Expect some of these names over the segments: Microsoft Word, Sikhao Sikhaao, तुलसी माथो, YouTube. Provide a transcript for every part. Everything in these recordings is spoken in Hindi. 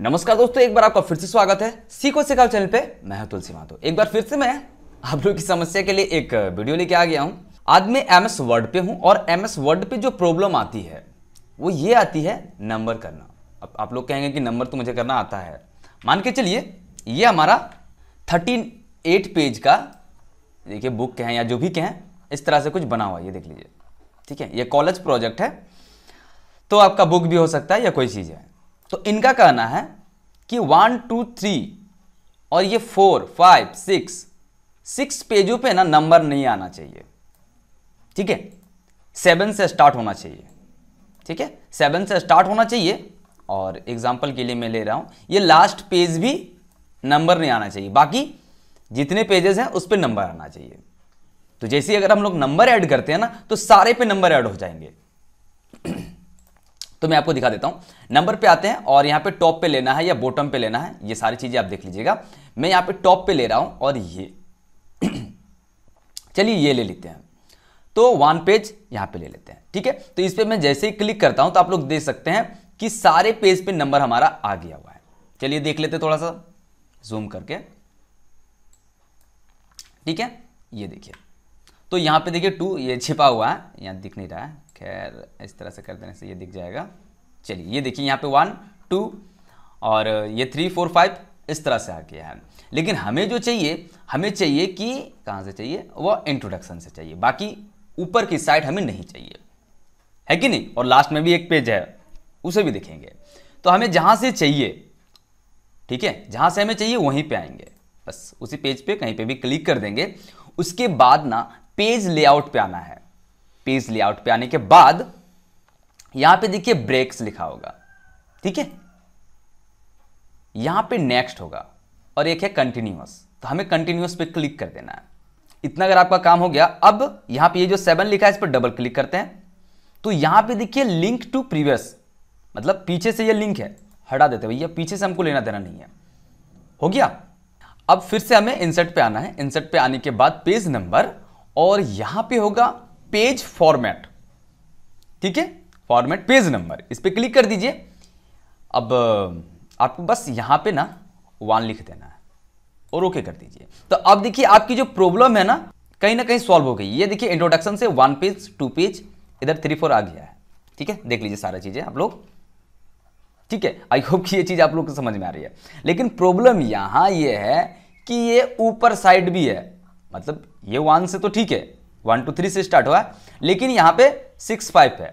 नमस्कार दोस्तों, एक बार आपका फिर से स्वागत है सीखो सिखाओ चैनल पे। मैं हूं तुलसी माथो। एक बार फिर से मैं आप लोगों की समस्या के लिए एक वीडियो लेके आ गया हूं। आज मैं एमएस वर्ड पे हूं और एमएस वर्ड पे जो प्रॉब्लम आती है वो ये आती है नंबर करना। अब आप लोग कहेंगे कि नंबर तो मुझे करना आता है। मान के चलिए ये हमारा 38 पेज का देखिए बुक कहें या जो भी कहें, इस तरह से कुछ बना हुआ है, ये देख लीजिए। ठीक है, ये कॉलेज प्रोजेक्ट है तो आपका बुक भी हो सकता है या कोई चीज़ है। तो इनका कहना है कि 1 2 3 और ये 4 5 6 पेजों पे ना नंबर नहीं आना चाहिए। ठीक है, 7 से स्टार्ट होना चाहिए। ठीक है, 7 से स्टार्ट होना चाहिए और एग्जाम्पल के लिए मैं ले रहा हूँ ये लास्ट पेज भी नंबर नहीं आना चाहिए, बाकी जितने पेजेस हैं उस पर नंबर आना चाहिए। तो जैसे अगर हम लोग नंबर ऐड करते हैं ना तो सारे पे नंबर ऐड हो जाएंगे। तो मैं आपको दिखा देता हूं, नंबर पे आते हैं और यहाँ पे टॉप पे लेना है या बॉटम पे लेना है, ये सारी चीजें आप देख लीजिएगा। मैं यहाँ पे टॉप पे ले रहा हूं और ये चलिए ये ले लेते हैं। तो 1 पेज यहाँ पे ले लेते हैं। ठीक है, तो इस पर मैं जैसे ही क्लिक करता हूं तो आप लोग देख सकते हैं कि सारे पेज पे नंबर हमारा आ गया हुआ है। चलिए देख लेते थोड़ा सा जूम करके। ठीक है, ये देखिए, तो यहाँ पे देखिए 2 ये छिपा हुआ है, यहाँ दिख नहीं रहा है। खैर, इस तरह से कर देने से ये दिख जाएगा। चलिए ये देखिए, यहाँ पे 1 2 और ये 3 4 5 इस तरह से आ गया है। लेकिन हमें जो चाहिए, हमें चाहिए कि कहाँ से चाहिए, वो इंट्रोडक्शन से चाहिए, बाकी ऊपर की साइड हमें नहीं चाहिए, है कि नहीं। और लास्ट में भी एक पेज है, उसे भी देखेंगे। तो हमें जहाँ से चाहिए, ठीक है, जहाँ से हमें चाहिए वहीं पर आएंगे, बस उसी पेज पर कहीं पर भी क्लिक कर देंगे। उसके बाद ना पेज लेआउट पे आना है। पेज लेआउट पे आने के बाद यहां पे देखिए ब्रेक्स लिखा होगा। ठीक है, यहां पे नेक्स्ट होगा और एक है कंटिन्यूअस, तो हमें कंटिन्यूअस पे क्लिक कर देना है। इतना अगर आपका काम हो गया। अब यहां पे ये जो 7 लिखा है इस पर डबल क्लिक करते हैं। तो यहां पे देखिए लिंक टू प्रीवियस, मतलब पीछे से ये लिंक है, हटा देते भैया, पीछे से हमको लेना देना नहीं है। हो गया। अब फिर से हमें इंसर्ट पे आना है। इंसर्ट पे आने के बाद पेज नंबर और यहां पे होगा पेज फॉर्मेट। ठीक है, फॉर्मेट पेज नंबर, इस पर क्लिक कर दीजिए। अब आपको बस यहां पे ना 1 लिख देना है और ओके कर दीजिए। तो अब देखिए आपकी जो प्रॉब्लम है ना कहीं सॉल्व हो गई। ये देखिए इंट्रोडक्शन से 1 पेज 2 पेज इधर 3 4 आ गया है। ठीक है, देख लीजिए सारी चीजें आप लोग। ठीक है, आई होप कि ये चीज आप लोग को समझ में आ रही है। लेकिन प्रॉब्लम यहां ये है कि ये ऊपर साइड भी है, मतलब ये 1 से तो ठीक है, 1 2 3 से स्टार्ट हुआ है, लेकिन यहाँ पे 6 5 है।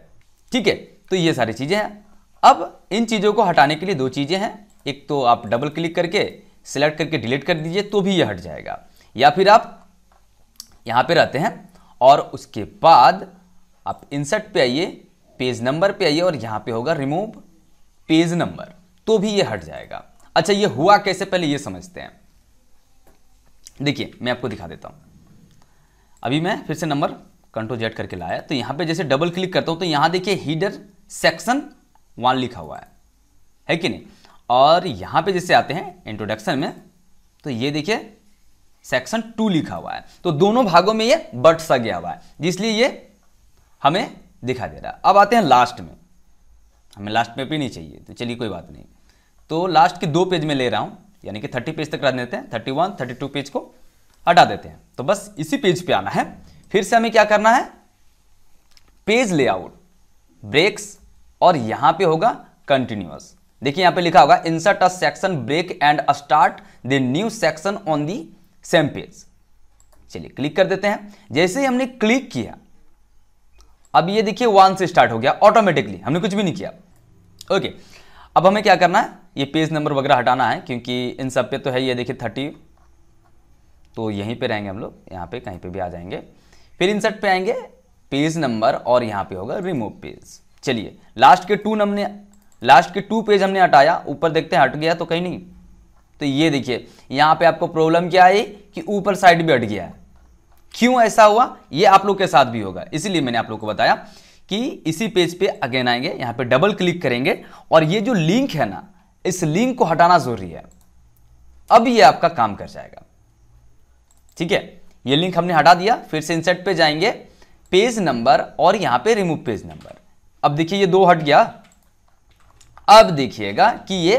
ठीक है, तो ये सारी चीज़ें हैं। अब इन चीज़ों को हटाने के लिए 2 चीज़ें हैं। एक तो आप डबल क्लिक करके सिलेक्ट करके डिलीट कर दीजिए तो भी ये हट जाएगा, या फिर आप यहाँ पे रहते हैं और उसके बाद आप इंसर्ट पे आइए, पेज नंबर पे आइए और यहाँ पे होगा रिमूव पेज नंबर, तो भी ये हट जाएगा। अच्छा, ये हुआ कैसे, पहले ये समझते हैं। देखिए मैं आपको दिखा देता हूँ। अभी मैं फिर से नंबर कंट्रोल Z करके लाया, तो यहाँ पे जैसे डबल क्लिक करता हूँ तो यहाँ देखिए हीडर सेक्शन 1 लिखा हुआ है कि नहीं। और यहाँ पे जैसे आते हैं इंट्रोडक्शन में तो ये देखिए सेक्शन 2 लिखा हुआ है। तो दोनों भागों में ये बट सा गया हुआ है, जिसलिए ये हमें दिखा दे रहा है। अब आते हैं लास्ट में, हमें लास्ट में भी नहीं चाहिए, तो चलिए कोई बात नहीं। तो लास्ट के 2 पेज में ले रहा हूँ, यानी कि 30 पेज तक रख देते हैं, 31 32 पेज को हटा देते हैं। तो बस इसी पेज पे आना है। फिर से हमें क्या करना है, पेज लेआउट ब्रेक्स और यहाँ पे होगा कंटिन्यूअस। देखिए यहाँ पे लिखा होगा insert a section break and start the new section on the same page. चलिए क्लिक कर देते हैं। जैसे ही हमने क्लिक किया, अब ये देखिए 1 से स्टार्ट हो गया ऑटोमेटिकली, हमने कुछ भी नहीं किया। ओके, अब हमें क्या करना है, ये पेज नंबर वगैरह हटाना है, क्योंकि इन सब पे तो है। ये देखिए 30, तो यहीं पे रहेंगे हम लोग, यहाँ पे कहीं पे भी आ जाएंगे। फिर इंसर्ट पे आएंगे, पेज नंबर और यहाँ पे होगा रिमूव पेज। चलिए लास्ट के 2 पेज हमने हटाया। ऊपर देखते हैं हट गया तो कहीं नहीं। तो ये देखिए यहाँ पे आपको प्रॉब्लम क्या आई कि ऊपर साइड भी हट गया है। क्यों ऐसा हुआ, ये आप लोग के साथ भी होगा, इसीलिए मैंने आप लोग को बताया कि इसी पेज पे अगेन आएंगे, यहाँ पे डबल क्लिक करेंगे और ये जो लिंक है ना, इस लिंक को हटाना जरूरी है। अब ये आपका काम कर जाएगा। ठीक है, ये लिंक हमने हटा दिया। फिर से इंसर्ट पे जाएंगे, पेज नंबर और यहाँ पे रिमूव पेज नंबर। अब देखिए ये 2 हट गया। अब देखिएगा कि ये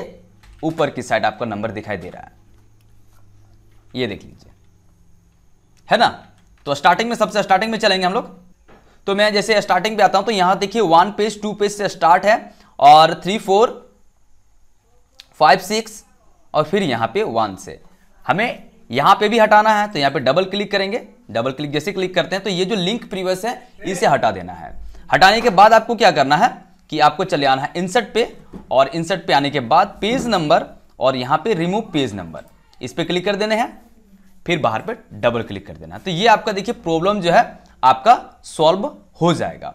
ऊपर की साइड आपको नंबर दिखाई दे रहा है, ये देख लीजिए, है ना। तो स्टार्टिंग में, सबसे स्टार्टिंग में चलेंगे हम लोग। तो मैं जैसे स्टार्टिंग पे आता हूं तो यहां देखिए 1 पेज 2 पेज से स्टार्ट है और 3 4 5 6 और फिर यहां पे 1 से हमें यहां पे भी हटाना है। तो यहां पे डबल क्लिक करेंगे। डबल क्लिक जैसे क्लिक करते हैं तो ये जो लिंक प्रीवियस है इसे हटा देना है। हटाने के बाद आपको क्या करना है कि आपको चले आना है इंसर्ट पे, और इंसर्ट पे आने के बाद पेज नंबर और यहाँ पे रिमूव पेज नंबर, इस पे क्लिक कर देने हैं, फिर बाहर पे डबल क्लिक कर देना है। तो ये आपका देखिए प्रॉब्लम जो है आपका सॉल्व हो जाएगा।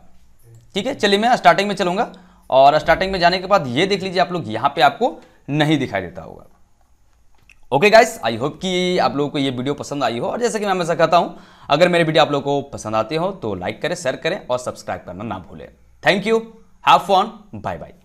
ठीक है, चलिए मैं स्टार्टिंग में चलूंगा और स्टार्टिंग में जाने के बाद ये देख लीजिए आप लोग, यहाँ पे आपको नहीं दिखाई देता होगा। ओके गाइस, आई होप कि आप लोगों को ये वीडियो पसंद आई हो, और जैसे कि मैं हमेशा कहता हूँ अगर मेरे वीडियो आप लोगों को पसंद आते हो तो लाइक करें, शेयर करें और सब्सक्राइब करना ना भूलें। Thank you, have fun, bye bye.